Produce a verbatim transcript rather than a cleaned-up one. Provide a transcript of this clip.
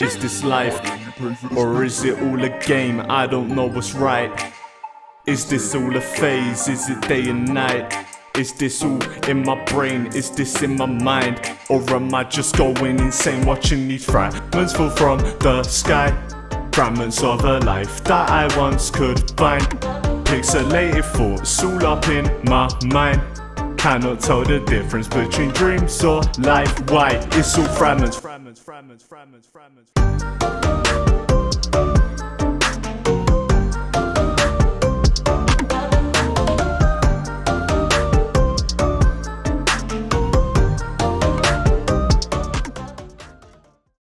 Is this life, or is it all a game? I don't know what's right. Is this all a phase? Is it day and night? Is this all in my brain? Is this in my mind? Or am I just going insane watching these fragments fall from the sky? Fragments of a life that I once could find. Pixelated thoughts all up in my mind. Cannot tell the difference between dreams or life. Why? It's all fragments, fragments, fragments, fragments, fragments.